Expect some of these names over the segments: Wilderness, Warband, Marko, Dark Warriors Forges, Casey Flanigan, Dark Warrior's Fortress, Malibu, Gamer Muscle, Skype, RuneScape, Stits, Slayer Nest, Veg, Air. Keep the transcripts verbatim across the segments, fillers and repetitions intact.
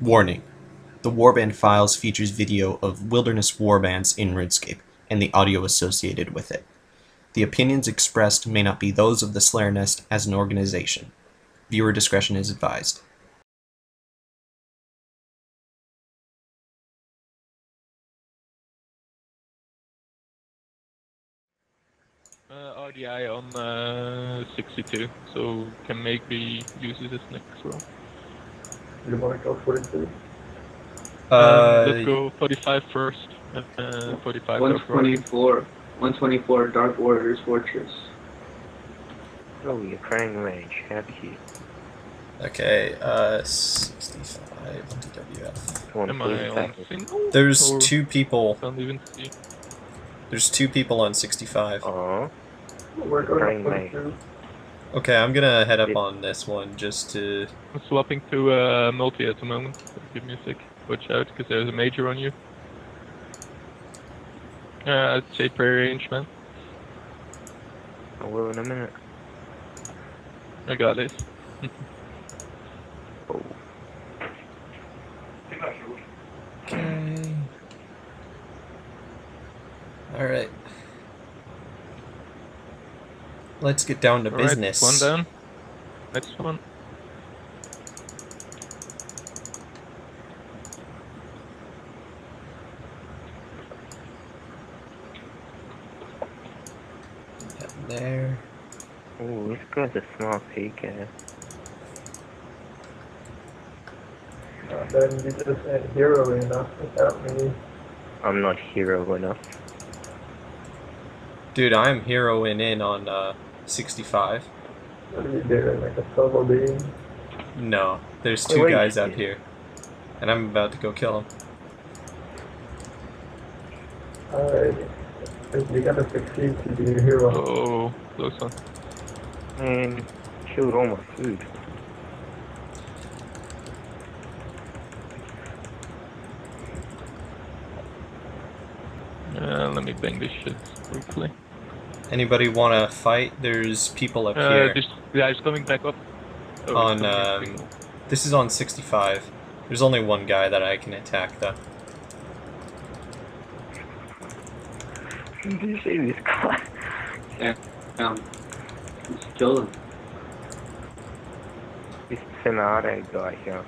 Warning. The Warband Files features video of Wilderness Warbands in RuneScape, and the audio associated with it. The opinions expressed may not be those of the Slayer Nest as an organization. Viewer discretion is advised. Uh, R D I on uh, sixty-two, so can maybe use it as next row. You want to go forty-two? Uh, uh, let's go forty-five first. Uh, forty-five. one twenty-four. one twenty-four. Dark Warrior's Fortress. Oh, you're crying range. Happy. Okay. Uh, sixty-five. W F. Am I on single? There's or two people. Don't even see. There's two people on sixty-five. Oh. We're going range. Okay, I'm gonna head up on this one just to. I'm swapping to uh, multi at the moment. Give me a sec. Watch out, because there's a major on you. Uh, I'd say prairie range, man. I will in a minute. I got this. Oh. Okay. Alright. Let's get down to All business. Right, one down. Next one. There. Oh, this guy's a small peeker. Uh, then you just ain't hero enough without me. I'm not hero enough. Dude, I'm heroing in on uh, sixty-five. What are you doing, like a solo being? No, there's two Wait, guys up here. And I'm about to go kill them. Alright. You gotta succeed to be a hero. Oh, close one. And killed all my food. Uh, let me bang this shit quickly. Anybody wanna fight? There's people up uh, here. There's, yeah, it's coming back up. Oh, on, um, this is on sixty-five. There's only one guy that I can attack though. Did you see this guy? Yeah, um, he's chilling. This Senado guy here.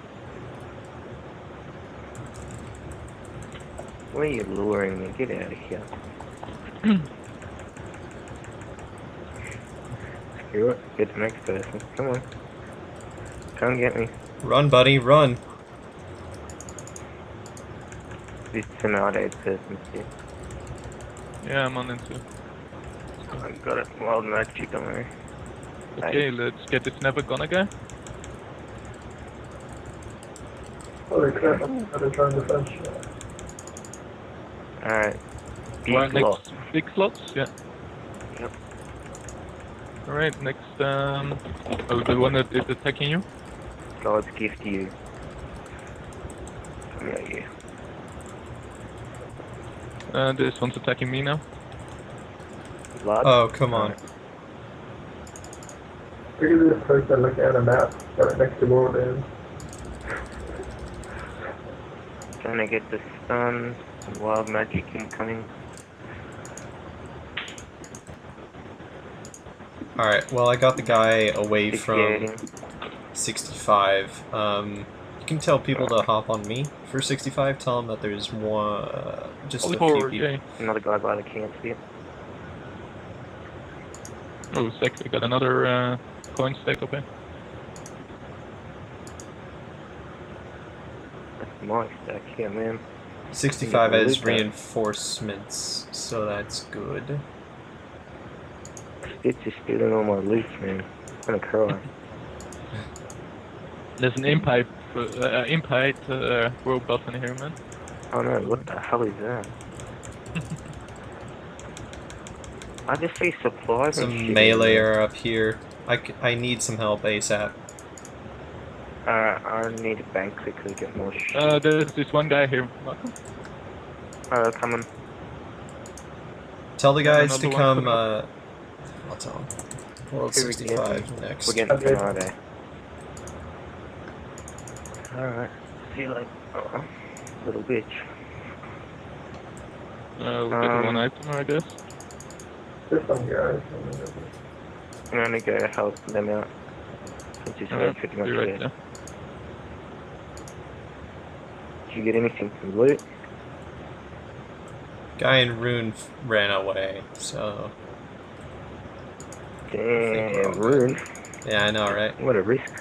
Where are you luring me? Get out of here. Screw it, get the next person. Come on. Come get me. Run, buddy, run. This Senado person's here. Yeah, I'm on it too. I got a wild magic on me. Okay, nice. Let's get this never gonna go. Holy crap, I'm gonna try and defend. Alright. Big slots. Big slots? Yeah. Yep. Alright, next, um. Oh, the one that is attacking you? God's gift to you. Come out here. Uh, this one's attacking me now. Blood? Oh, come on. Look at this person looking at a map right next to Warband. Trying to get the stun, wild magic incoming. Alright, well, I got the guy away from sixty-five. Um. You can tell people to hop on me for sixty-five. Tell them that there's more, uh, just Holy a horror, few people. Okay. Another guy by the camp here. Oh, sec, we got another uh, coin stack up here. That's my stack here, man. sixty-five has reinforcements, so that's good. It's just stealing all my loot, man. I'm gonna cry. There's an impact. Uh, Impite uh, world buff in here, man. Oh no, what the hell is that? I just see supplies. Some melee are up here. I, c I need some help ASAP. Uh, I need a bank quickly to get more shit. Uh, there's this one guy here, Marko. Oh, they're coming. Tell the guys to come, uh... I'll tell them. World sixty-five next. We're getting Friday. Alright, healing. Oh, little bitch. Uh, we'll get um, one item, I guess. This one here. I'm gonna go help them out. Just yeah, pretty much right there. Did you get anything from loot? Guy in Rune ran away, so. Damn, Rune. Yeah, I know, right? What a risk.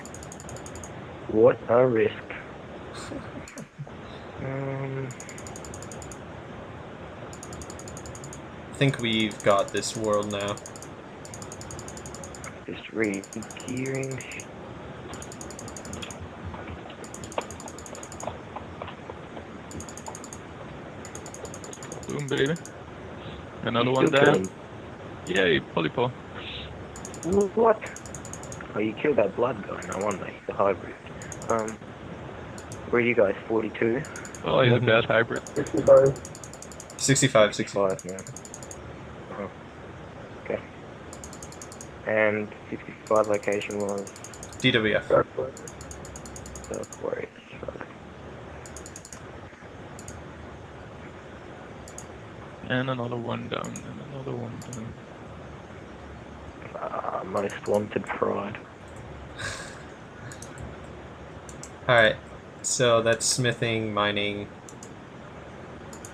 What a risk. um, I think we've got this world now. Just re-gearing. Boom, baby. Another one there. Him. Yay, polypore. What? Oh, you killed that blood guy, no wonder. He's a hybrid. Um, where are you guys? forty-two? Oh, he's a bad hybrid. sixty-five. sixty-five, sixty-five, yeah. Oh. Okay. And sixty-five location was? D W F. Dark Warriors. Dark Warriors. And another one down, and another one down. Ah, most wanted pride. Alright, so that's smithing, mining,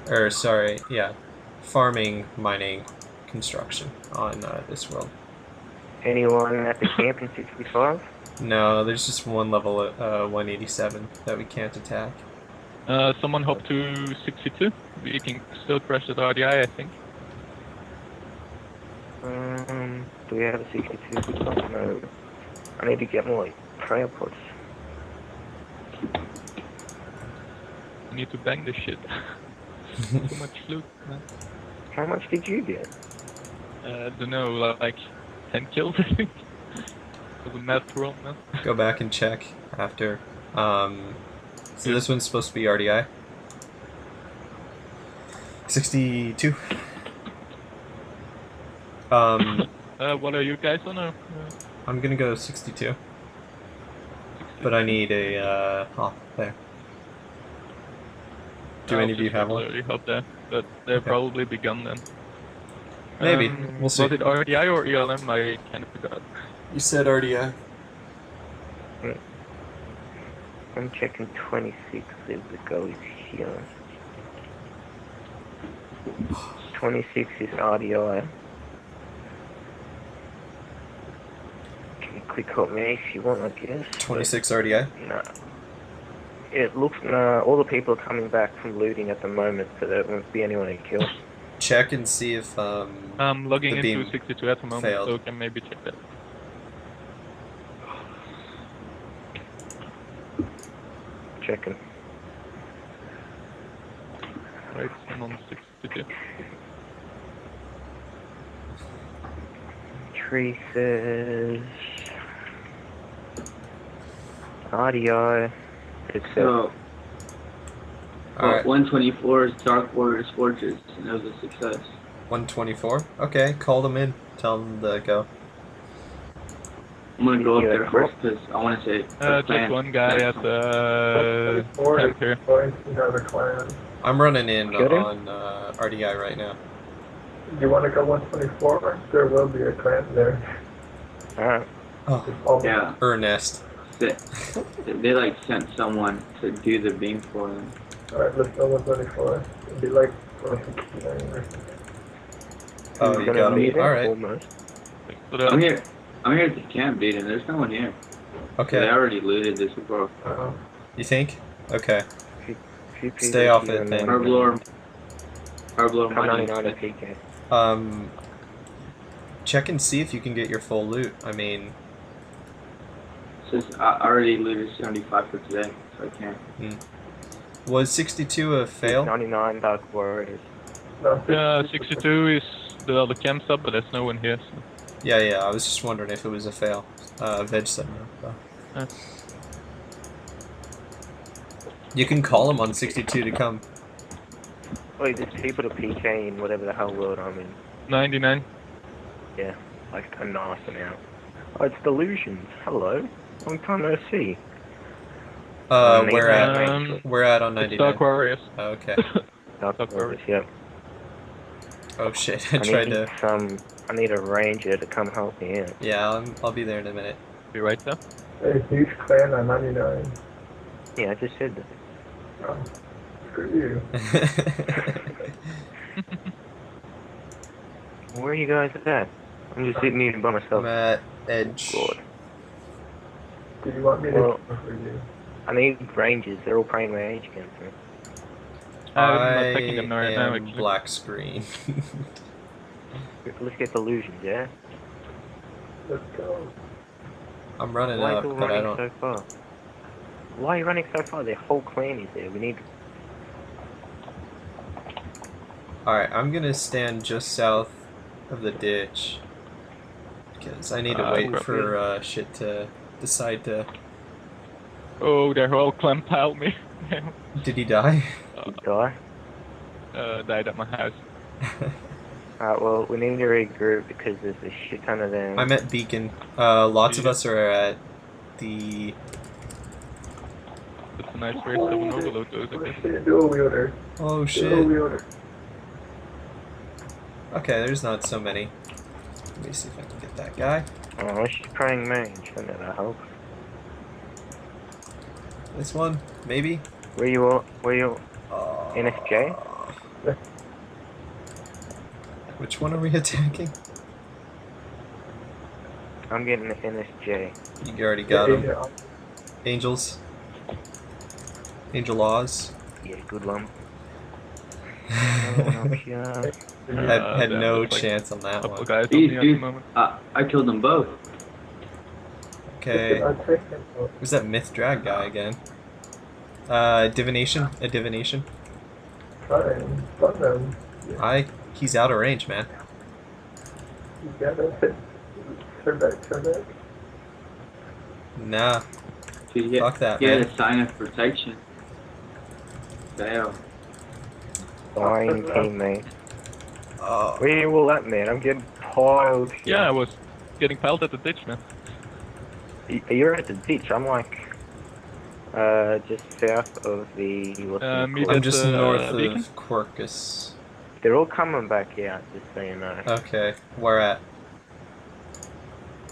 or sorry, yeah, farming, mining, construction on uh, this world. Anyone at the camp in sixty-five? No, there's just one level at uh, one eighty-seven that we can't attack. Uh, someone hop to sixty-two. We can still crash the R D I, I think. Um, do we have a sixty-two? No. I need to get more like, prayer pots. I need to bang this shit. Too much loot, man. How much did you get? Uh, I don't know, like ten kills, I think. For the math world, man. Go back and check after. Um. So this one's supposed to be R D I. sixty-two. Um. Uh, what are you guys on now? I'm gonna go sixty-two. But I need a uh, hop there. Do I'll any of you have one? I hop there, but they'll okay. probably be gone then. Maybe. Um, we'll see. Was it R D I or E L M? I kind of forgot. You said R D I. Right. I'm checking twenty-six if the go is here. twenty-six is R D I. Can you click on me if you want, I guess? twenty-six R D I? No. It looks, no, all the people are coming back from looting at the moment, so there won't be anyone to kill. Check and see if, um... I'm logging into sixty-two at the moment, failed. So can maybe check that. Checking. Right, I'm on sixty-two. Tree says R D I. It's so uh, right. one twenty-four is Dark Warriors Forges, and that was a success. one twenty-four? Okay, call them in. Tell them to go. I'm gonna go up there first because I want to say. Uh, just one guy at the. Uh, I'm running in on uh, R D I right now. Do you want to go one twenty-four? There will be a clan there. Alright. Oh. Yeah. Ernest. They, they like sent someone to do the beam for them. Alright, let's go one twenty-four. It'll be like four sixty-nine. Oh, you got him. Alright. I'm here. I'm here at the camp, dude, and there's no one here. Okay. They already looted this before. Uh-huh. You think? Okay. P P P Stay P off P it, then. Herblore... Herblore money. Um... Check and see if you can get your full loot. I mean... Since I already looted seventy-five for today, so I can't. Mm. Was sixty-two a fail? ninety-nine, Dark Warriors. Uh, sixty-two is the other camp sub, but there's no one here, so... Yeah, yeah, I was just wondering if it was a fail. Uh, Veg said no, though. You can call him on sixty-two to come. Wait, there's people to P K in whatever the hell world I'm in. ninety-nine. Yeah, like a nice amount. Oh, it's Delusions. Hello. Long time no see. Uh, we're at, um, we're at on ninety-nine. Dark Warriors. Oh, okay. Dark, Dark Warriors, yep. Oh shit, I, I tried to... Some, I need a ranger to come help me in. Yeah, I'll, I'll be there in a minute. Be right there? There's a huge clan on ninety-nine. Yeah, I just said that. Oh, screw you. Where are you guys at? I'm just sitting here by myself. I'm at Edge. Oh, do you want me well, to for you? I need rangers, they're all praying my age against me. I'm not picking them right now, actually. Black screen. Let's get illusions, yeah? Let's go. I'm running Why out, but running I don't... So far? Why are you running so far? Their whole clan is there, we need... Alright, I'm gonna stand just south of the ditch. Because I need to uh, wait probably. for uh, shit to decide to... Oh, their whole clan piled me. Did he die? Did he die? Uh, died at my house. Alright, well, we need to regroup because there's a shit ton of them. I'm at Beacon. Uh, lots yeah. of us are at the... That's a nice race to overload those, I guess. Dual wielder. Oh shit. Dual wielder. Okay, there's not so many. Let me see if I can get that guy. Oh, she's praying mage. I know that help. This one, maybe? Where you all? Where you all? Uh, N F J? Which one are we attacking? I'm getting the N S J. You already got him. Yeah, Angels. Angel Laws. Yeah, good one. I had, had no chance on that one. Guys dude, dude, uh, I killed them both. Okay. Who's that myth drag guy again? Uh, divination? A divination? I. He's out of range, man. Turn back, turn back. Nah. Dude, yeah, fuck that, yeah, man. Yeah, a sign of protection. Damn. Fine teammate. Oh. Where are you all at, man? I'm getting piled. Here. Yeah, I was getting piled at the ditch, man. You're at the ditch. I'm like, uh, just south of the. What's uh, it I'm just uh, north uh, of Quirkus. They're all coming back out, just so you know. Okay, where at?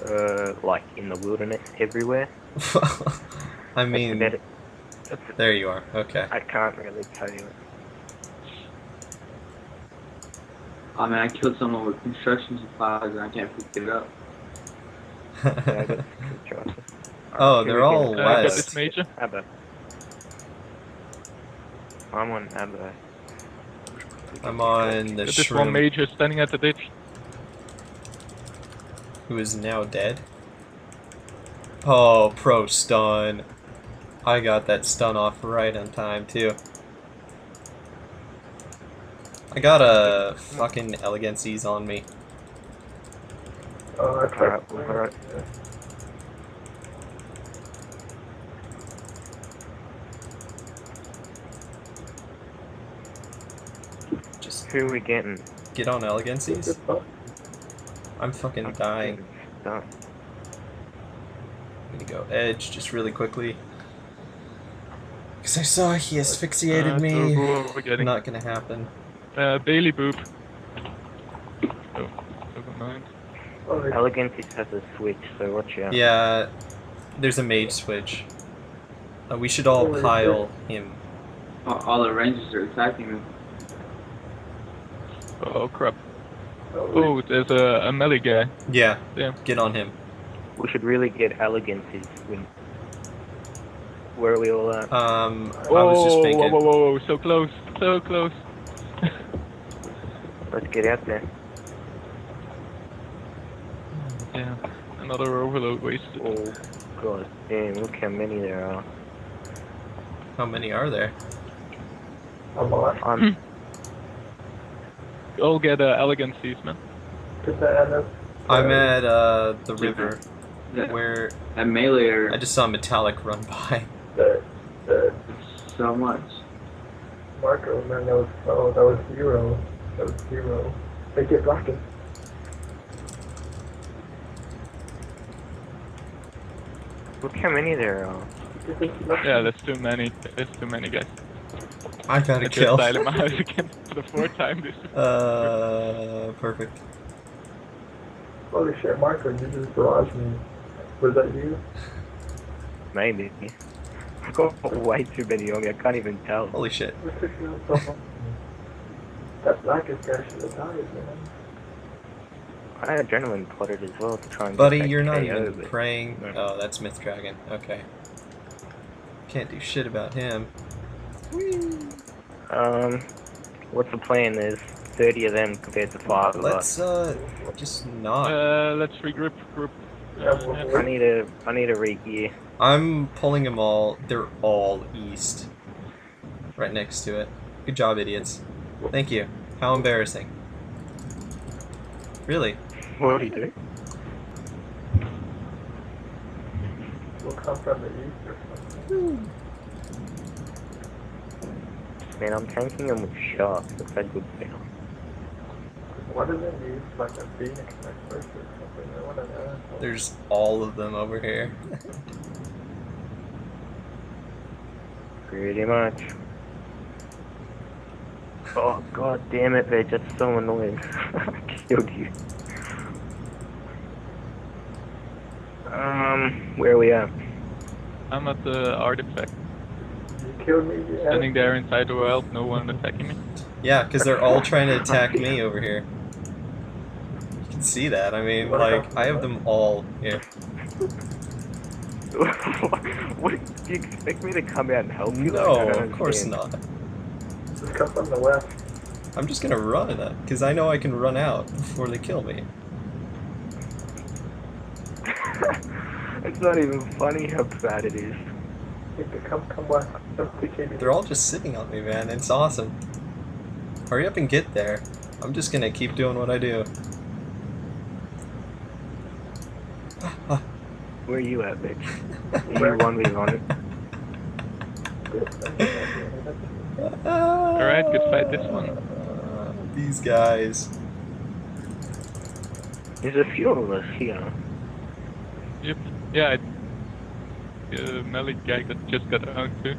Uh, like in the wilderness, everywhere. I mean, that's that's a, there you are. Okay. I can't really tell you. I mean, I killed someone with construction supplies, and I can't pick it up. Oh, they're all west. Abba. I'm on Abba. I'm on the shroom. This one major standing at the ditch. Who is now dead. Oh, pro stun. I got that stun off right on time, too. I got a fucking elegancies on me. Oh, that's right. All right. Just who are we getting? Get on elegancies. I'm fucking I'm dying. Done. I'm gonna go edge just really quickly. Cause I saw he asphyxiated uh, me. We're Not gonna happen. Uh, Bailey Boop. Oh, never mind. Elegantis has a switch, so watch out. Yeah, there's a mage switch. Uh, we should all pile him. All the rangers are attacking him. Oh crap. Oh, there's a, a melee guy. Yeah, yeah, get on him. We should really get Elegantis. Where are we all at? Um, whoa, I was just thinking. Whoa, whoa, whoa, whoa, so close, so close. Let's get out there. Yeah, another overload wasted. Oh god damn, look how many there are. How many are there? A lot. Um, I'll get uh, elegant season. I'm at uh, the river. Yeah. Where... At melee I just saw Metallic run by. There, there. So much. Marko, man, that was... Oh, that was zero. That was zero. They get rockets. Look how many there are. Yeah, that's too many. That's too many guys. I got a kill. I just died in my house again for the fourth time. This uh, perfect. Holy shit, Marko, you just barraged me. Was that you? Maybe. I got way too many young, I can't even tell. Holy shit. That blackest guy should have died, man. I had adrenaline plotted as well to try and Buddy, you're not even praying. No. Oh, that's Myth Dragon. Okay. Can't do shit about him. Whee. Um, what's the plan? There's thirty of them compared to five of us. Let's uh, just not. Uh, let's regroup. Group. Uh, I need a, I need a re-gear. I'm pulling them all. They're all east, right next to it. Good job, idiots. Thank you. How embarrassing. Really? What are you doing? We'll come from the east or something. Man, I'm tanking them with sharks. That's a good thing. Why do they use like a phoenix like first or something? I wanna know. There's all of them over here. Pretty much. Oh god damn it, Veg, that's so annoying. I killed you. Um, where are we at? I'm at the artifact. You killed me, yeah. Standing there inside the world, no one attacking me. Yeah, because they're all trying to attack me over here. You can see that, I mean, what like, I have them all here. What, do you expect me to come out and help you? No, like, of course not. Just come from the left. I'm just gonna run at that, because I know I can run out before they kill me. It's not even funny how bad it is. Come, come west. They're all just sitting on me, man. It's awesome. Hurry up and get there. I'm just gonna keep doing what I do. Where are you at, bitch? Where one we on it? Uh, Alright, good fight this one. Uh, these guys. There's a few of us here. Yep, yeah. The uh, melee guy that just got out too.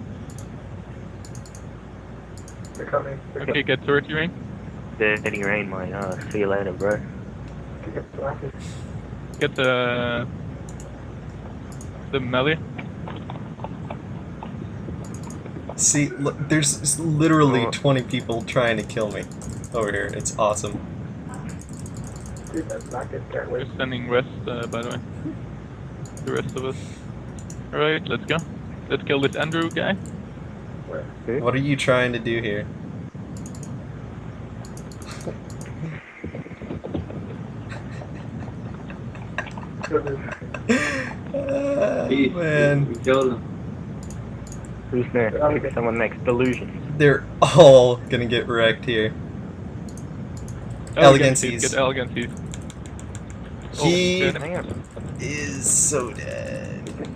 They're coming. They're okay, coming. Get thirty rain. thirty rain, my ass. See you later, bro. Get the... the melee. See, look, there's literally oh. twenty people trying to kill me over here. It's awesome. Dude, that's not good. We're sending west, uh, by the way. The rest of us. Alright, let's go. Let's kill this Andrew guy. Where? What are you trying to do here? uh, he, man. We killed him. Who's there? Pick someone next. Delusion. They're all gonna get wrecked here. Elegancies. Get elegancies. He oh, is so dead.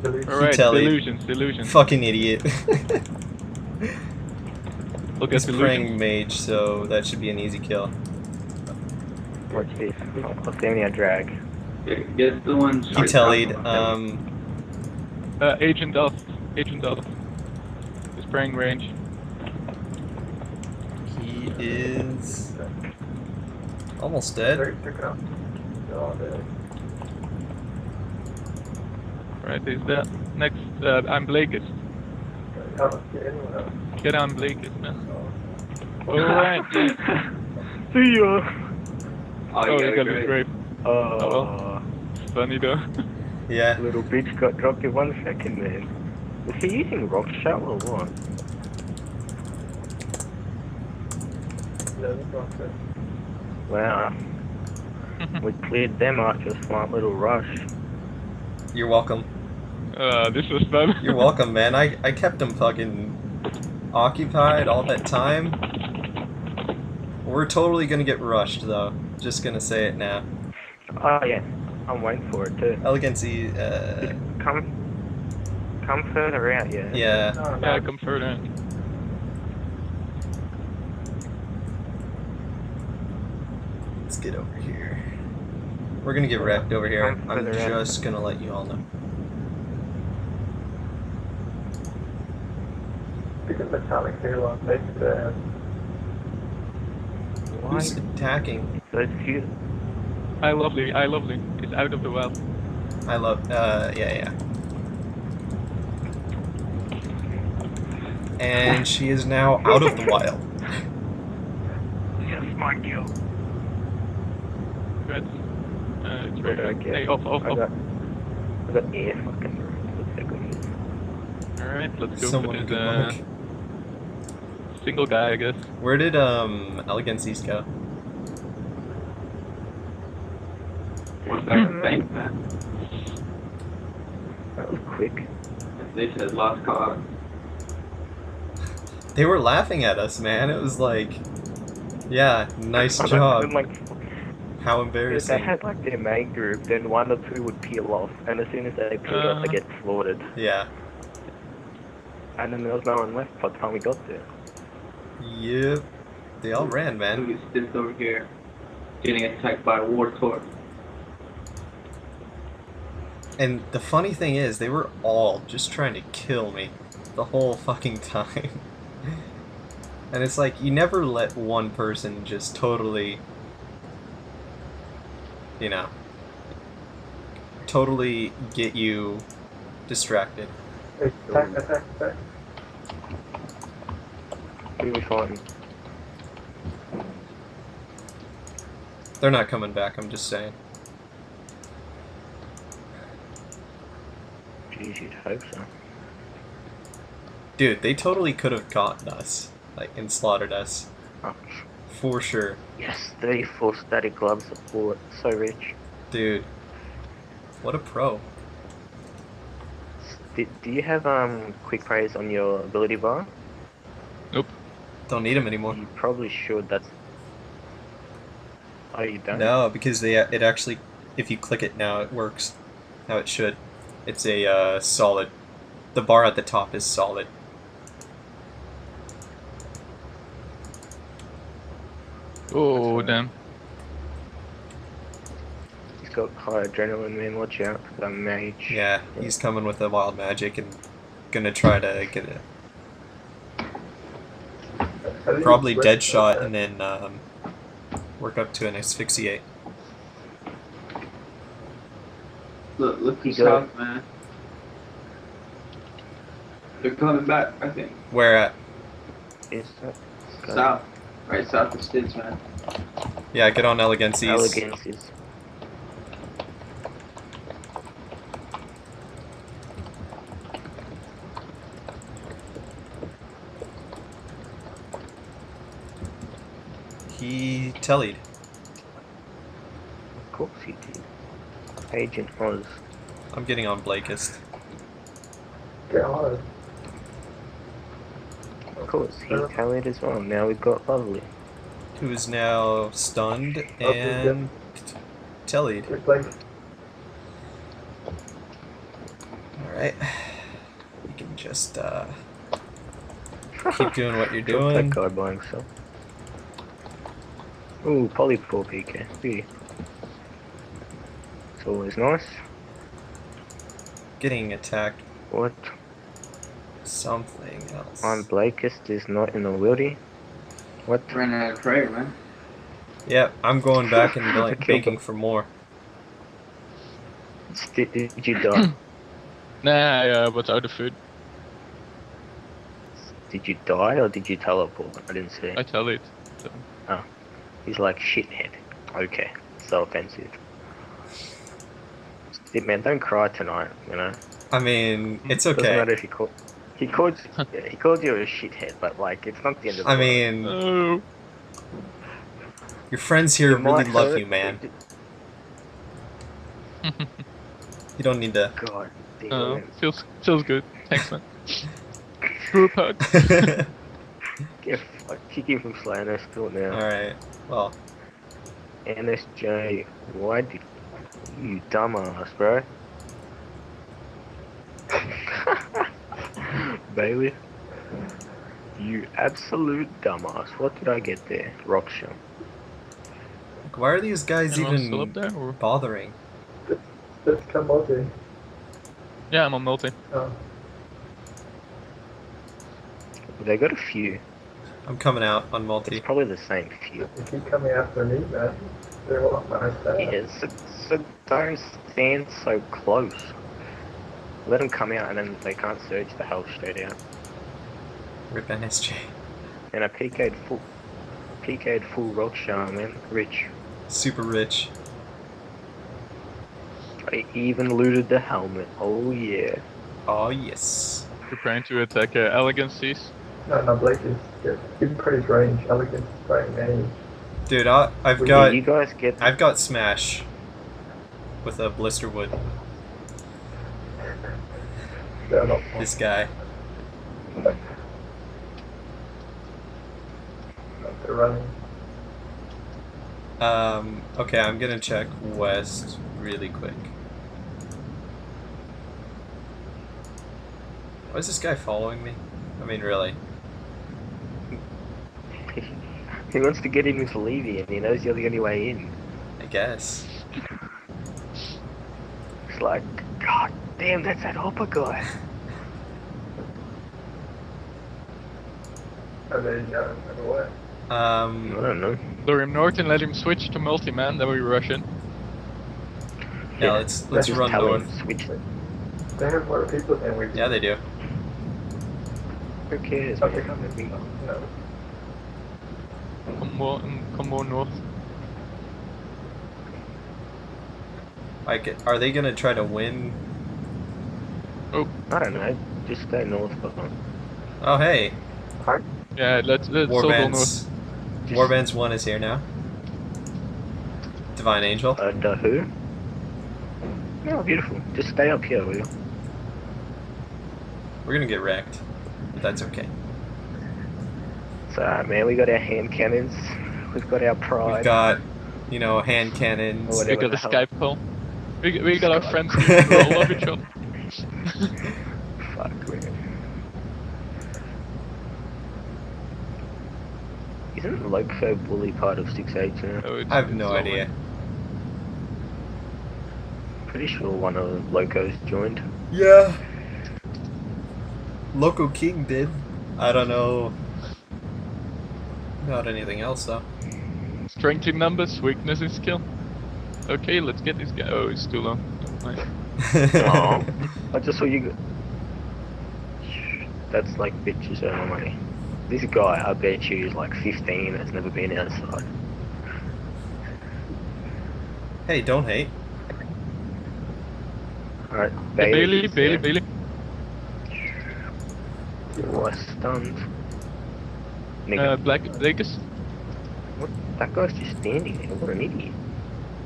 All right, delusions, delusions. Fucking idiot. Look at the praying mage, so that should be an easy kill. Watch this. I'll see me a drag. Get the one. He tellied. Um. Uh, Agent Elf. Agent Elf. Spraying range. He is almost dead. Right, he's dead. Next, uh, I'm Blakist. Get on Blakist, man. Alright. See ya. Oh, oh he got his grave. Oh, oh well. Funny though. Yeah. Little bitch got dropped in one second, man. Is he using rock shell or what? Wow. We cleared them after a smart little rush. You're welcome. Uh, this was fun. You're welcome, man. I, I kept them fucking occupied all that time. We're totally gonna get rushed, though. Just gonna say it now. Oh, yeah. I'm waiting for it, too. Elegancy, uh... Come. Come further out, yeah. Yeah. No, no. Yeah, come further out. Let's get over here. We're gonna get wrecked over here. I'm just out. gonna let you all know. because Atomic Halo makes the... Who's attacking? That's cute. I lovely, I lovely. It's out of the well. I love, uh, yeah, yeah. And she is now out of the wild. Yes, my kill. Good. Uh, it's right. Hey, off, off, off. I got air fucking room. Alright, let's go for this, uh, single guy, I guess. Where did, um, Eleganceast go? What's that thing? That was quick. They said lost cause. They were laughing at us, man. It was like, yeah, nice job. Like, how embarrassing. If they had like their main group, then one or two would peel off, and as soon as they peel uh, off, they get slaughtered. Yeah. And then there was no one left by the time we got there. Yep. They all ran, man. Look at Stits over here, getting attacked by a war torch. And the funny thing is, they were all just trying to kill me the whole fucking time. And it's like, you never let one person just totally, you know, totally get you distracted. Attack, attack, attack. Who are we fighting? They're not coming back, I'm just saying. Jeez, you'd hope so. Dude, they totally could have gotten us, like, and slaughtered us. Oh. For sure. Yes, thirty-four static glove support, so rich. Dude, what a pro. Do, do you have um quick praise on your ability bar? Nope. Don't need them anymore. You probably should. That's. Oh, you don't? No, because they it actually, if you click it now, it works. How it should. It's a uh, solid. The bar at the top is solid. Oh, damn. He's got high adrenaline, man. Watch out for the mage. Yeah, he's coming with the wild magic and gonna try to get it. Probably dead shot and then um, work up to an asphyxiate. Look, look who's up, man. They're coming back, I think. Where at? East, south. Right, south of Stits, man. Yeah, get on Elegancies. Elegancies. He tellied. Of course he did. Agent Oz. I'm getting on Blakest. God. Of course, he tallied as well. Now we've got Lovely. Who is now stunned and tellied. Alright. You can just uh, keep doing what you're doing. That guy by himself. Ooh, Poly four P K. Beauty. Always nice. Getting attacked. What? Something else. On Blakest is not in the wildy. What? Ran out of prayer, man. Yeah, I'm going back and like, begging for more. Did, did you die? Nah, I uh, was out of food. Did you die or did you teleport? I didn't see. I tell it. So. Oh, he's like shithead. Okay, so offensive. Man, don't cry tonight, you know. I mean, it's okay. Doesn't matter if he called. He called. Yeah, he called you a shithead, but like, it's not the end of the world. I mean, no. Your friends here really love you, man. You don't need to. God, uh, feels feels good. Thanks, man. Group hug. Get fucked. Kick him from Slayer Nest now. All right. Well. N S J, why did? You dumbass, bro. Bailey. You absolute dumbass. What did I get there? Rocksham. Why are these guys Anyone even still up there, or? bothering? Let's, let's come multi. Yeah, I'm on multi. Oh. They got a few. I'm coming out on multi. It's probably the same few. They keep coming after me, man. They're all behind that. Yeah, so, so don't stand so close. Let them come out and then they can't surge the hell straight out. Rip an S G. And I P K'd full, P K'd full rock shower, man. Rich. Super rich. I even looted the helmet. Oh yeah. Oh yes. We're trying to attack uh, Elegance Cease. No, no, Blake is good. Increased range, Elegance is great range. Dude, I, I've well, got. You guys get. I've got Smash. With a Blisterwood. This guy. They're running. Um. Okay, I'm gonna check west really quick. Why is this guy following me? I mean, really. He wants to get in with Levian. He knows you're the only way in. I guess. It's like, God damn, that's that Hopper guy. How did he go? Um. I don't know. Lure him north and let him switch to multi-man. Then we rush in. Yeah, yeah let's let's run north. Switch. They have more people than we do. Yeah, they do. Who cares? They're coming at me. No. Come more, come more north. Like, are they gonna try to win? Oh, I don't know. Just go north, but oh hey. Hi. Yeah, let's let's go north. Warband's one is here now. Divine Angel. Under who? Oh, beautiful. Just stay up here, will you? We're gonna get wrecked, but that's okay. So, man, we got our hand cannons, we've got our pride. We've got, you know, hand cannons. We got the, the Skype call. We, we got Skype. Our friends who all love each other. Fuck, man. Isn't Lokefo Bully part of six H now? Oh, I have no slowly. idea. Pretty sure one of the Locos joined. Yeah. Loco King did. I don't know. Not anything else though. Strength in numbers, weakness in skill. Okay, let's get this guy. Oh, it's too long. Oh, I just saw you. Go That's like bitches out of money. This guy, I bet you, is like fifteen. Has never been outside. Hey, don't hate. All right, Bailey, yeah, Bailey, Bailey, Bailey. You were stunned. Nigga. Uh, Black Vegas. What? That guy's just standing there. What an idiot.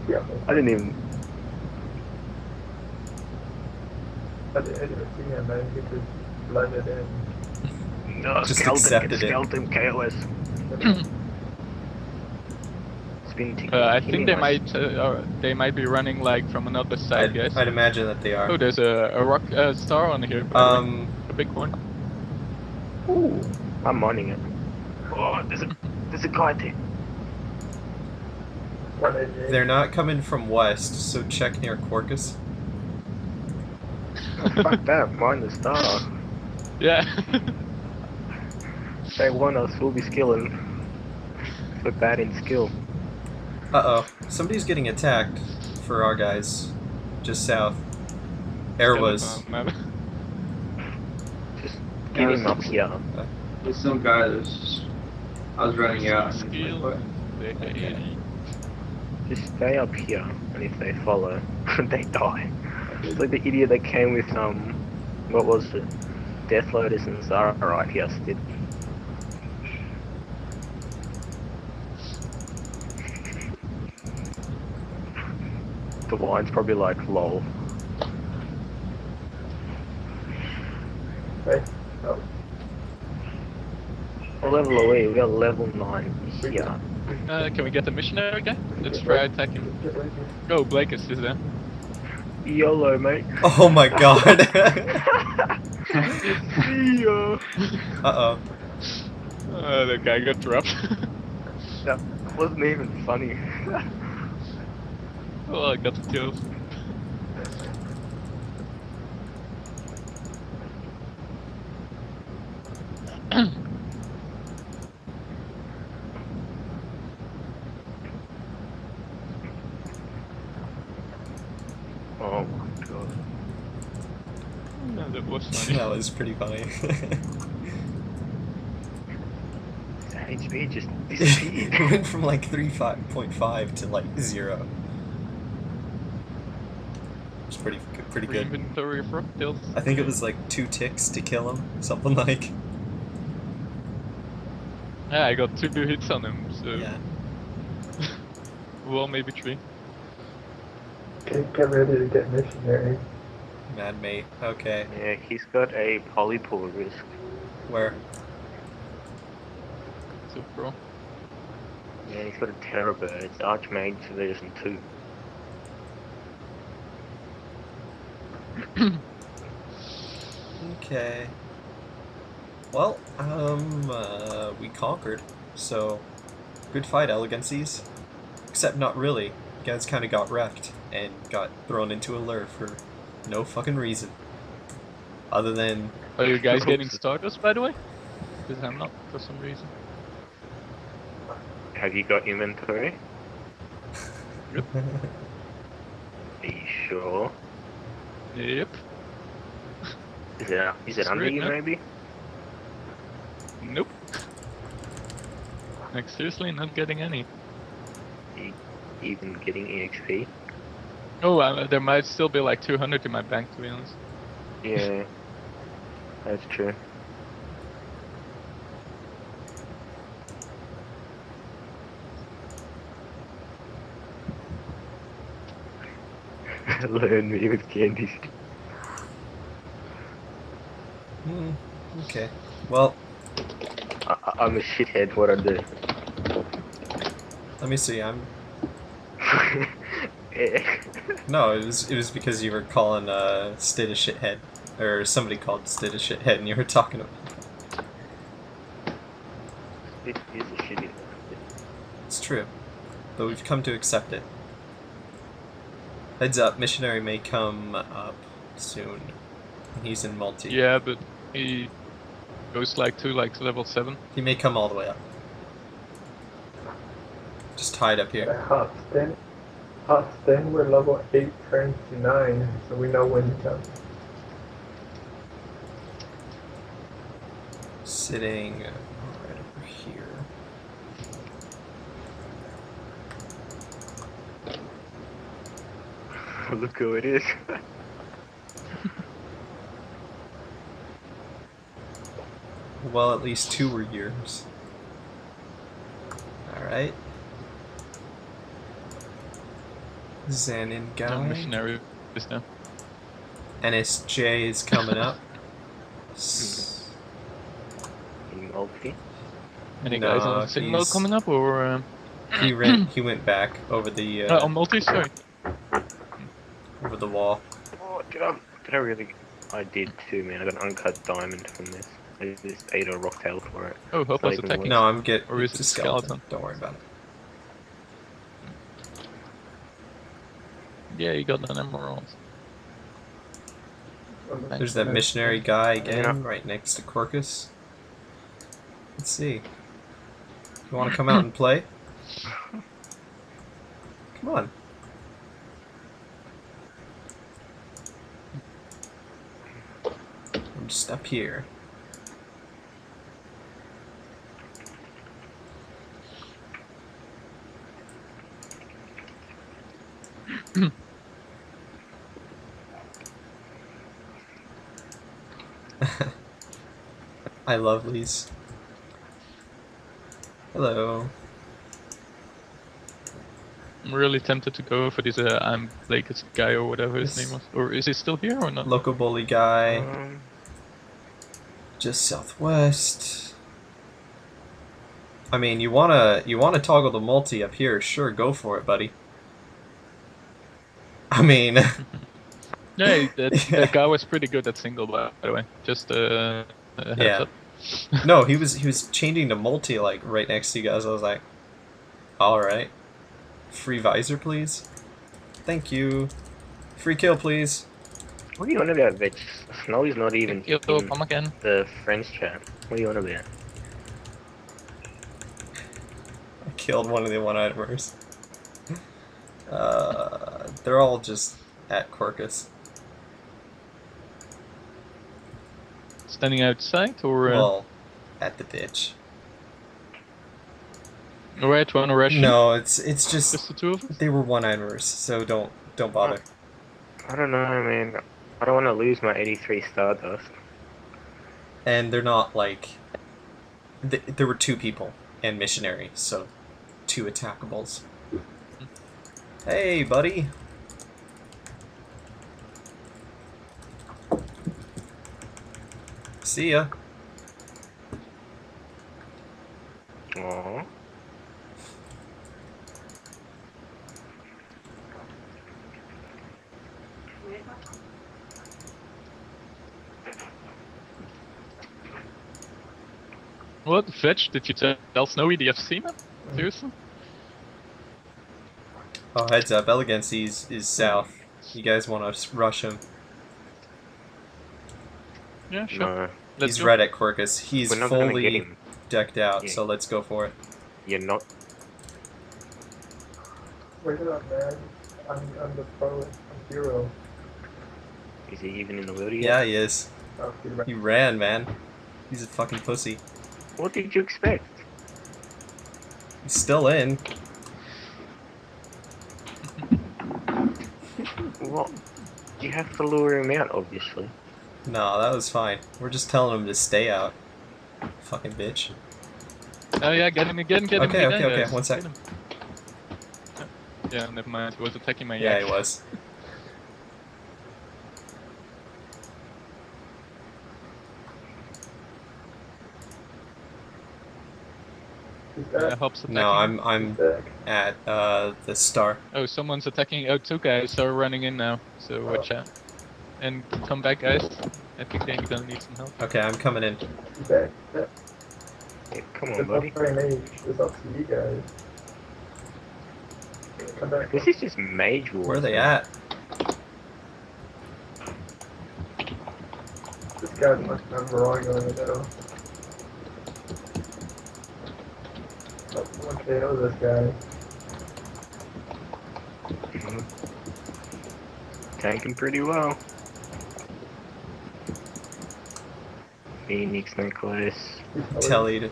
Yeah. I didn't even. I didn't even see him, man. He just blended in. No, just accepted it. Skeleton K O S. Uh, I think they might uh, they might be running like from another side, I'd, guys. I'd imagine that they are. Oh, there's a, a rock uh, star on here. Um, a big one. Ooh, I'm mining it. Oh, there's a there's a guy there. They're not coming from west, so check near Corcus. Oh, fuck that, mine the star. Yeah. If they want us, we'll be skilling. We're bad in skill. Uh oh, somebody's getting attacked for our guys, just south. Air was. Just give him up, yeah. There's some guy that's. I was running out. Okay. Just stay up here, and if they follow, they die. It's like the idiot that came with, um, what was it? Deathloaders and Zara, right here, Stits. The wine's probably like lol. Hey, oh. Level away, we got level nine here. Uh, can we get the missionary again? Let's try attacking. Go, Blake is there. YOLO, mate. Oh my god. See ya. Uh oh. Uh, the guy got dropped. That wasn't even funny. Oh, I got the kills. was funny. That was pretty funny. The H P just disappeared. It went from like three point five to like zero. It's pretty pretty good. Inventory of reptiles. I think it was like two ticks to kill him, something like. Yeah, I got two hits on him, so. Yeah. Well, maybe three. Get, get ready to get missionary. Mad mate. Okay. Yeah, he's got a polypool risk. Where? Super. Yeah, he's got a terror bird. It's Archmage version two. Okay. Well, um, uh, we conquered, so good fight, Elegancies. Except not really. You guys kind of got wrecked and got thrown into a lure for no fucking reason. Other than... Are you guys getting Stardust, by the way? Because I'm not, for some reason. Have you got inventory? Yep. Are you sure? Yep. Is it, is it under you, no? Maybe? Nope. Like, seriously, not getting any. Even getting E X P? Oh, uh, there might still be like two hundred in my bank, to be honest. Yeah, that's true. Learn me with candies. Hmm, okay. Well... I I'm a shithead, what I do. Let me see, I'm... No, it was it was because you were calling uh Stid a shithead, or somebody called Stid a shithead, and you were talking about it. It is a shithead. It's true, but we've come to accept it. Heads up, missionary may come up soon. He's in multi. Yeah, but he goes like to like level seven. He may come all the way up. Just tied up here. Hotsden, Hotsden, we're level eight, turns to nine, so we know when to come. Sitting right over here. Look who it is. Well, at least two were yours. All right. Zen in guide. Missionary just now. N S J is coming up. In multi. Any no, guys on the signal coming up, or uh... he ran? He went back over the. Uh, uh, on multi, sorry. Over the wall. Oh, did I? Did I really? I did too, man. I got an uncut diamond from this. I just ate a rock tail for it. Oh, hope I was attacking. No, I'm getting. Or is it a skeleton? skeleton? Don't worry about it. Yeah, you got an emerald. There's that missionary guy again, yeah. Right next to Quirkus. Let's see. You want to come out and play? Come on. I'm just up here. Hi, lovelies. Hello. I'm really tempted to go for this uh, I'm Blake's guy or whatever his name was. Or is he still here or not? Local bully guy. Um, Just southwest. I mean, you wanna you wanna toggle the multi up here? Sure, go for it, buddy. I mean, no, that, that guy was pretty good at single, by the way. Just uh, a heads yeah. up. No, he was he was changing to multi like right next to you guys. I was like, all right, free visor, please. Thank you. Free kill, please. What do you want about Veg? Snowy's not even in the French chat. What do you want about? I killed one of the one-eyed-mers. Uh. They're all just at Quirkus. standing outside, or...? Uh... Well, at the ditch. All right, one ration. No, it's it's just, just the two of us. They were one-timers, so don't don't bother. I don't know. I mean, I don't want to lose my eighty-three Stardust. And they're not like th there were two people and missionary, so two attackables. Hey, buddy. See ya. Aww. What, Veg? Did you tell Snowy the F C map? Seriously? Oh, heads up, Elegancy is, is south. You guys want to rush him? Yeah, sure. No. He's let's right go. At Quirkus. He's fully decked out, yeah. So let's go for it. You're not. Wait up, man. I'm, I'm the pro. I'm hero. Is he even in the wilderness? Yeah, he is. Oh, he, ran. he ran, man. He's a fucking pussy. What did you expect? He's still in. Well, you have to lure him out, obviously. No, that was fine. We're just telling him to stay out. Fucking bitch. Oh yeah, get him again, get him okay, again. Okay, okay, okay, one second. Yeah, never mind. He was attacking my yeah, he was. Uh, no, I'm I'm at uh, the star. Oh, someone's attacking. Oh, two guys are running in now, so watch out. And come back, guys. I think they're gonna need some help. Okay, I'm coming in. Okay. Hey, come on, buddy. It's up to you guys. Come back. This is just mage war. Where are they at? This guy's much better on though. Once they know this guy. Tanking pretty well. Phoenix necklace. Tellied.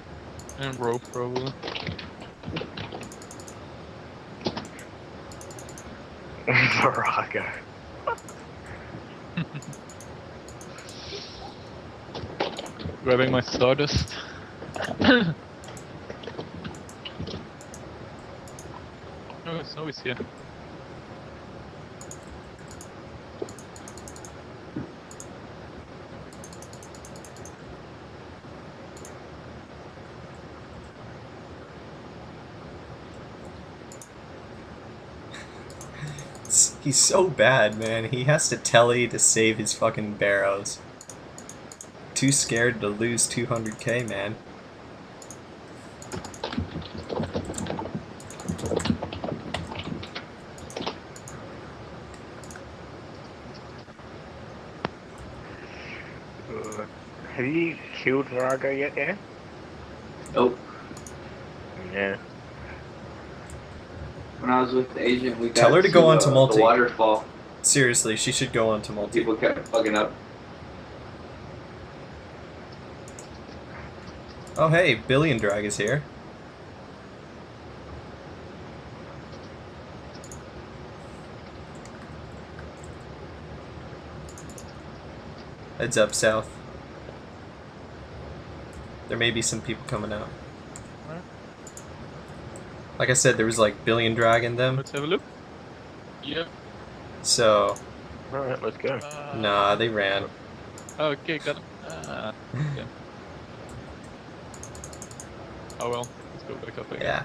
And rope probably. Virago. Grabbing my Stardust. Oh, it's always here. He's so bad, man. He has to telly to save his fucking barrows. Too scared to lose two hundred K, man. Have you killed Virago yet, yeah? Nope. Yeah. When I was with the agent, we got Tell her to, to go on to multi. The waterfall. Seriously, she should go on to multi. People kept fucking up. Oh hey, Billion Drag is here. Heads up, south. There may be some people coming out. Where? Like I said, there was like Billion Drag in them. Let's have a look. Yep. So. Alright, let's go. Uh, nah, they ran. Oh, okay, got him. Uh, okay. Oh well, let's go back up again. Yeah.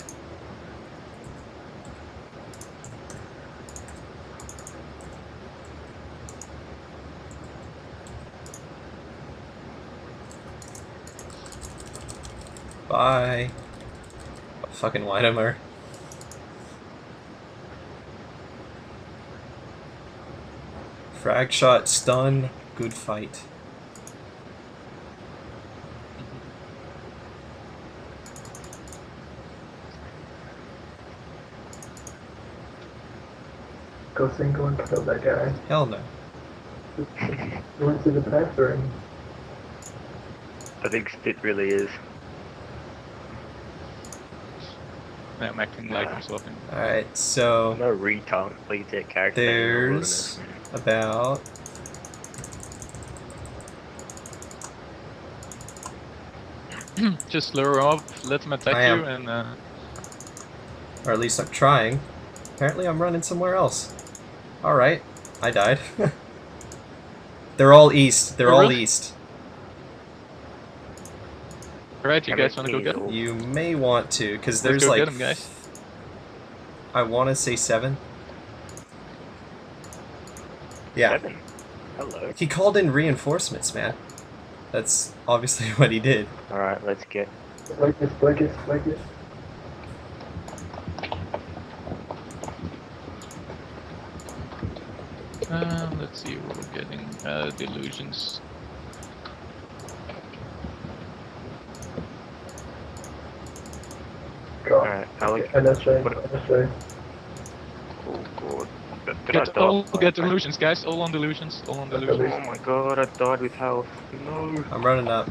Bye. Oh, fucking Weidemer. Frag shot, stun, good fight. Go single and kill that guy. Hell no. You went to the bathroom. I think Stits really is. Yeah, I'm acting like uh, myself. Alright, so... I'm a retard playtech character. There's about... Just lure him up, let him attack you, and... Uh... Or at least I'm trying. Apparently I'm running somewhere else. Alright, I died. They're all east, they're oh, all really? east. Alright, you guys want to go get him? You may want to, because there's like... Let's go get him, guys. I want to say seven. Yeah. Seven? Hello. He called in reinforcements, man. That's obviously what he did. Alright, let's get... Blankets, blankets, blankets. Uh, let's see what we're getting. Uh, delusions. Alright, Alex. N S A. Oh god. Did get I all, get delusions, guys. All on delusions. All on delusions. Oh my god, I died with health. No. I'm running up.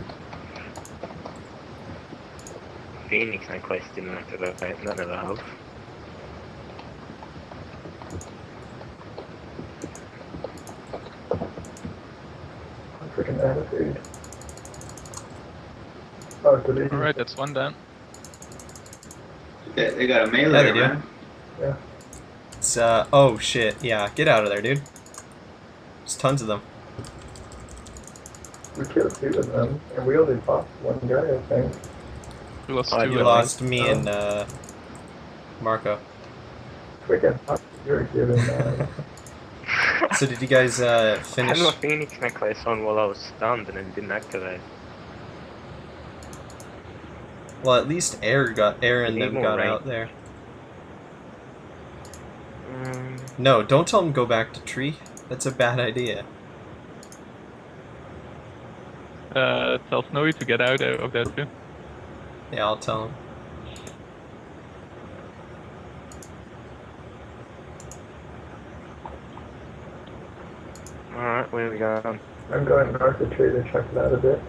Phoenix, no question after that. None of the health. I'm freaking out of food. Oh, delusions. Alright, that's one down. They, they got a melee, yeah, man. Yeah. It's, uh, oh shit, yeah, get out of there, dude. There's tons of them. We killed two of them, and we only lost one guy, I think. We lost oh, two. You lost me oh. and, uh, Marko. Freaking fuck, you're giving that. So did you guys, uh, finish? I had a Phoenix necklace on while I was stunned and it didn't activate. Well, at least Air got Air and them got rank. out there. Um, no, don't tell them go back to tree. That's a bad idea. Uh, tell Snowy to get out of that too. Yeah, I'll tell him. All right, where are we going? I'm going north to tree to check it out a bit.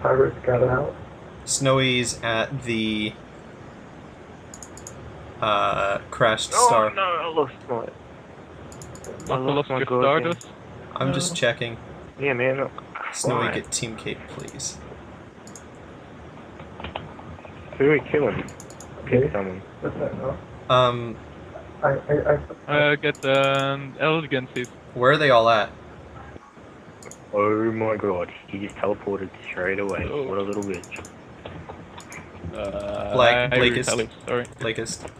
Pirates got out. Snowy's at the uh, crashed oh, star. Oh no, I lost my. I lost my Stardust. I'm no. just checking. Yeah, man. Look. Snowy, right. Get team cape, please. Who are we killing? Kill someone. What's that? No? Um. I I I. Uh, get um elegancies. Where are they all at? Oh my god! He just teleported straight away. Oh. What a little bitch. Uh, Black, Blakeist, sorry. Blakeist.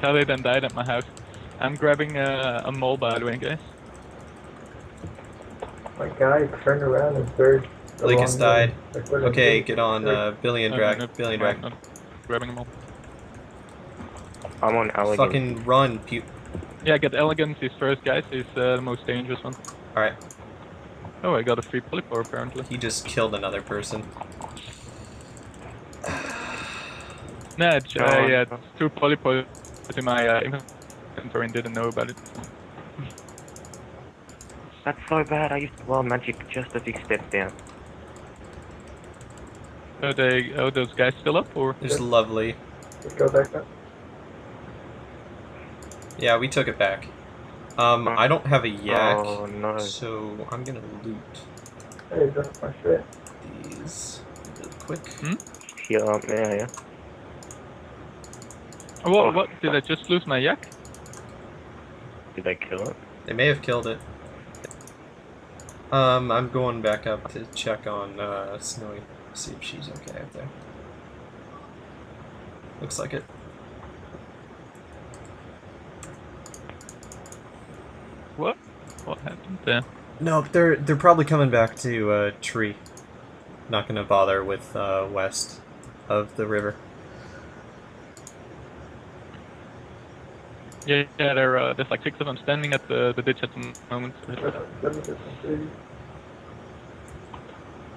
Tally then died at my house. I'm grabbing a, a mole, by the way, guys. My guy turned around and surged. Blakeist died. Like, okay, get on uh, Billy and Drag. No, no, Billy and Drag. I'm grabbing a mole. I'm on elegance. Fucking run, pu- Yeah, get elegance. He's first, guys. He's uh, the most dangerous one. Alright. Oh, I got a free polypore, apparently. He just killed another person. Nah, it's, uh, oh, yeah, it's two polypores in my uh, inventory and didn't know about it. That's so bad, I used wild magic just a big step down. Are, they, are those guys still up? Or? It's lovely. Let's go back up. Yeah, we took it back. Um, I don't have a yak, oh, no. so I'm gonna loot hey, that's my shit. these real quick. Hmm? Heal up there, yeah. Oh, what, what? Did I just lose my yak? Did they kill it? They may have killed it. Um, I'm going back up to check on uh, Snowy, see if she's okay up there. Looks like it. What? What happened there? No, they're they're probably coming back to uh, tree. Not gonna bother with uh, west of the river. Yeah, yeah, there, uh, there's like six of them standing at the the ditch at the moment.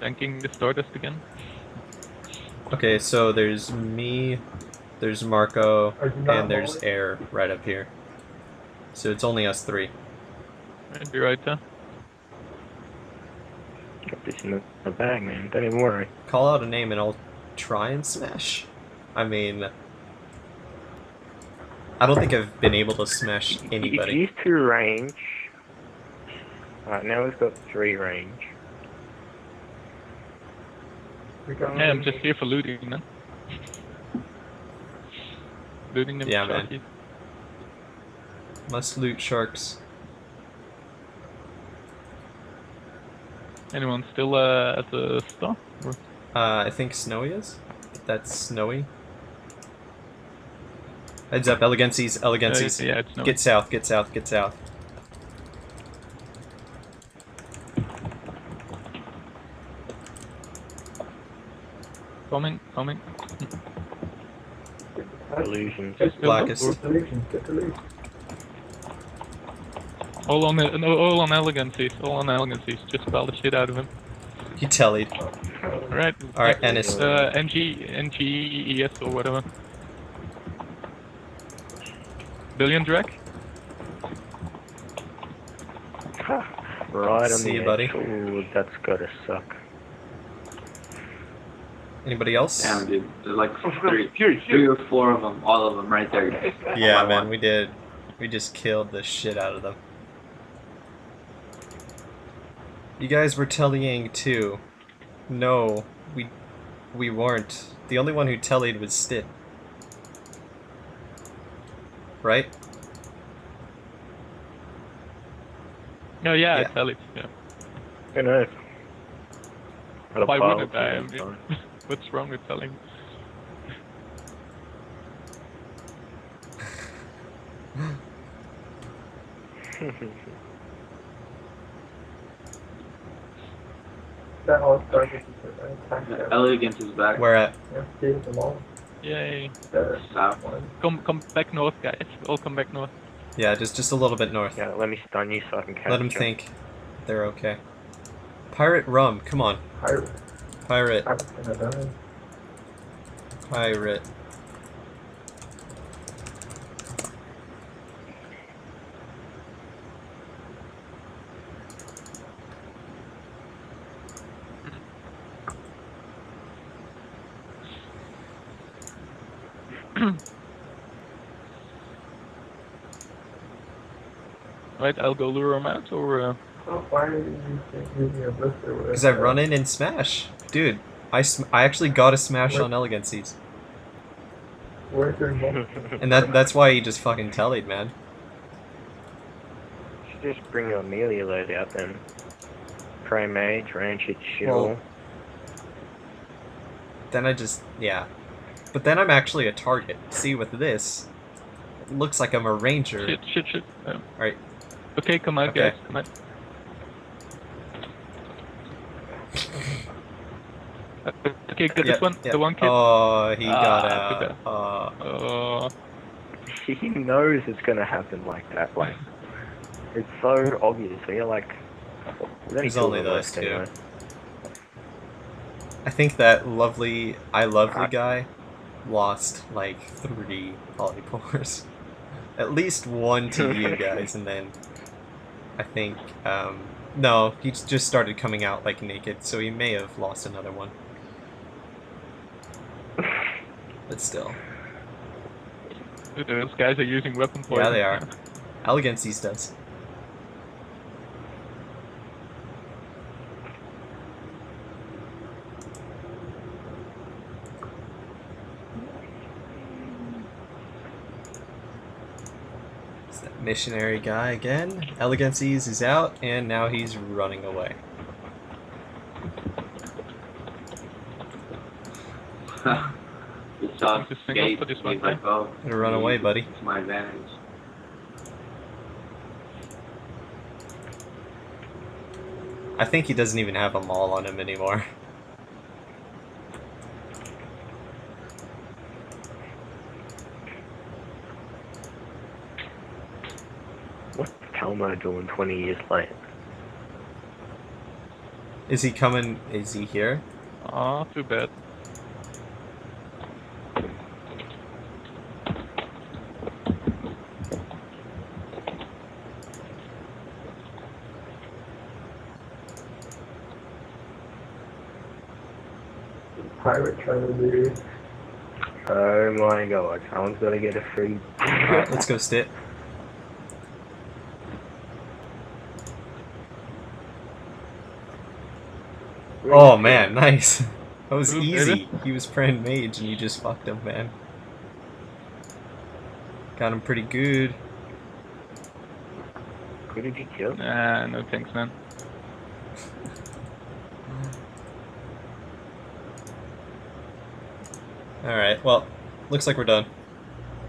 Thanking the Stardust again. Okay, so there's me, there's Marko, and there's holy? Air right up here. So it's only us three. I'd be right there. Got this in the bag, man. Don't even worry. Call out a name and I'll try and smash. I mean, I don't think I've been able to smash anybody. He's two range. Alright, now he's got three range. Going... Yeah, I'm just here for looting, you know? Looting them. Yeah, sharkies. Man. Must loot sharks. Anyone still uh, at the store? Uh, I think Snowy is. That's Snowy. Heads up, Elegancies, Elegancies. Uh, yeah, it's Snowy. Get south, get south, get south. Coming, coming. Illusion. Blackest. Illusion. Get the loot. All on, no, all on elegancies, all on elegancies. Just spell the shit out of him. He tellied. Alright. Alright, Ennis. Uh, N G E E S or whatever. Billion Drek? Right on See the you, buddy. Ooh, that's gotta suck. Anybody else? Damn, dude. There's like three, three or four of them, all of them right there. Yeah, man, we did. We just killed the shit out of them. You guys were tellying too. No, we we weren't. The only one who tellied was Stit. Right? No, yeah, yeah. I tellied. Yeah. Good night. Why wouldn't I? I mean, what's wrong with telling? That all started Elegant is back. Where at? Yeah, them all. Yay. South one. Come, come back north, guys. All come back north. Yeah, just just a little bit north. Yeah, let me stun you so I can catch. Let them think they're okay. Pirate rum, come on. Pirate. Pirate. Pirate. Right, I'll go lure him out, or... Uh... Oh, why did you give me a blister? Because I run in and smash. Dude, I, sm I actually got a smash Where? on Elegancies. And that that's why he just fucking tellied, man. You should just bring your melee load out, then. Primate, ranch, it shit all. Then I just... yeah. But then I'm actually a target. See, with this... looks like I'm a ranger. Shit, shit, shit. Oh. Alright. Okay, come on, okay. guys. Come on. Okay, get yep, this one. Yep. The one kid. Oh, he ah, got out. Uh, oh. He knows it's gonna happen like that. Like, it's so obvious. So you're like, there's only those two. Anyway. I think that lovely, I lovely guy lost like three polypores. At least one to you guys, and then I think, um, no, he just started coming out like naked, so he may have lost another one. But still. Those guys are using weapon poison. Yeah, they are. Elegancies does. Missionary guy again. Elegancies is out, and now he's running away. It's off the gate. He's like, oh, gonna run away, buddy. It's my advantage. I think he doesn't even have a maul on him anymore. Palmo doing twenty years later? Is he coming? Is he here? Ah, oh, too bad. Pirate treasure. Oh my god, someone's gonna get a free. Alright, let's go, Stit. Oh man, nice. That was easy. He was praying mage and you just fucked him, man. Got him pretty good. Who did you kill? Nah, no thanks, man. Alright, well, looks like we're done.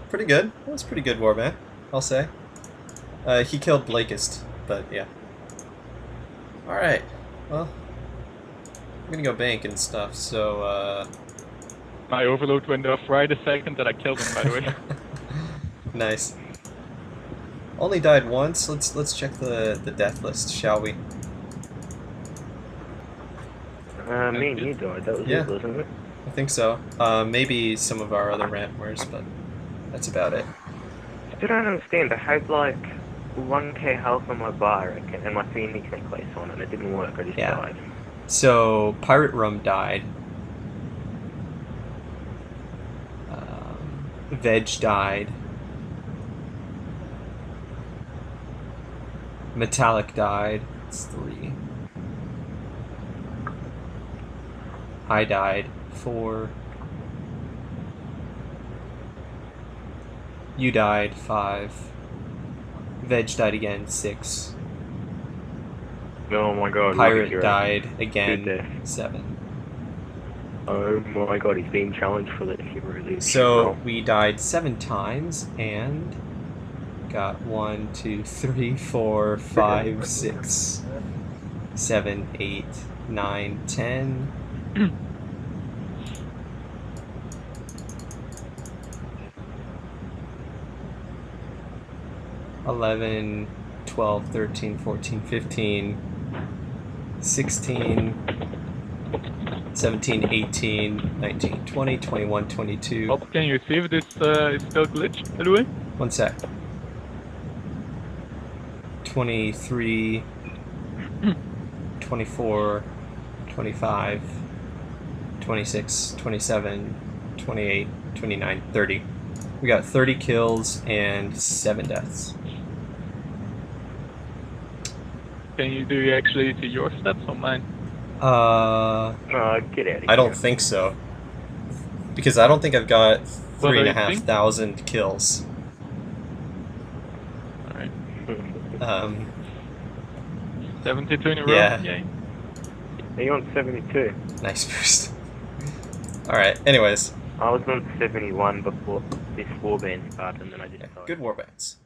Pretty good. That was pretty good, Warband, I'll say. Uh, he killed Blakist, but yeah. Alright, well, I'm gonna go bank and stuff, so, uh... my overload went off right the second that I killed him, by the way. Nice. Only died once. Let's let's check the the death list, shall we? Uh, me and you died. That was yeah. It, wasn't it? I think so. Uh, maybe some of our other randomers, but that's about it. I still don't understand. I had like one K health on my bar, I reckon, and my Phoenix necklace on, and it didn't work. I just yeah. died. So Pirate Rum died. Um, Veg died. Metallic died. It's three. I died. Four. You died. Five. Veg died again. Six. Oh my god. Pirate died again. Seven. Oh my god, he's being challenged for that. He really is. So we died seven times and got one, two, three, four, five, six, seven, eight, nine, ten. eleven, twelve, thirteen, fourteen, fifteen, sixteen, seventeen, eighteen, nineteen, twenty, twenty-one, twenty-two. Bob, can you see if this uh, is still glitched, by the way? One sec. twenty-three, twenty-four, twenty-five, twenty-six, twenty-seven, twenty-eight, twenty-nine, thirty. We got thirty kills and seven deaths. Can you do you actually do your stats on mine? Uh, uh get out of here. I don't think so. Because I don't think I've got three and a half thousand kills. Um, seventy-two in a row? Yeah. Yay. Are you on seventy-two? Nice boost. Alright, anyways. I was on seventy-one before this warband started, and then I did yeah, good warbands.